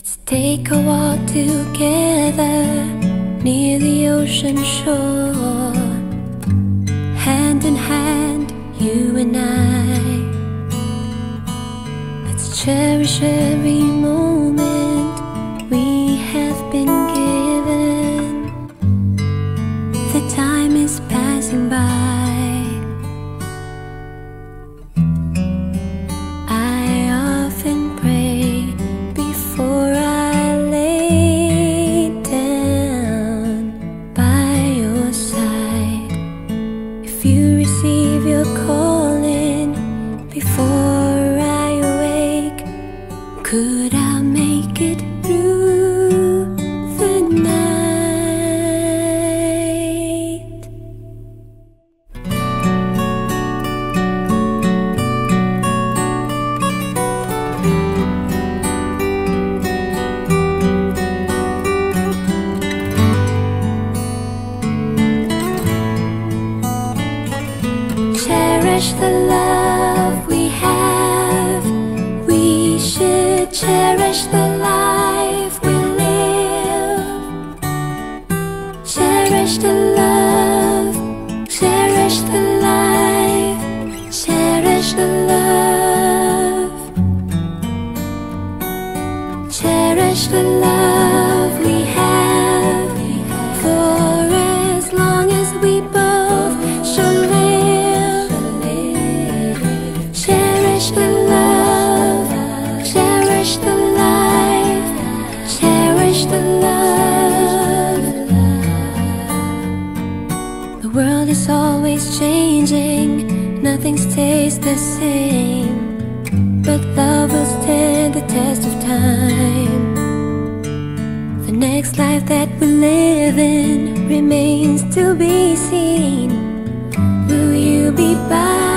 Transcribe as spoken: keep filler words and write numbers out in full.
Let's take a walk together near the ocean shore, hand in hand, you and I. Let's cherish every moment we have been given. The time is passing by. Could I make it through the night? Cherish the love we have. We should cherish the life we live. Cherish the love. Cherish the life. Cherish the love. Cherish the love we have, for as long as we both shall live. Cherish the love. Cherish the life, cherish the love. The world is always changing, nothing stays the same, but love will stand the test of time. The next life that we live in remains to be seen. Will you be by?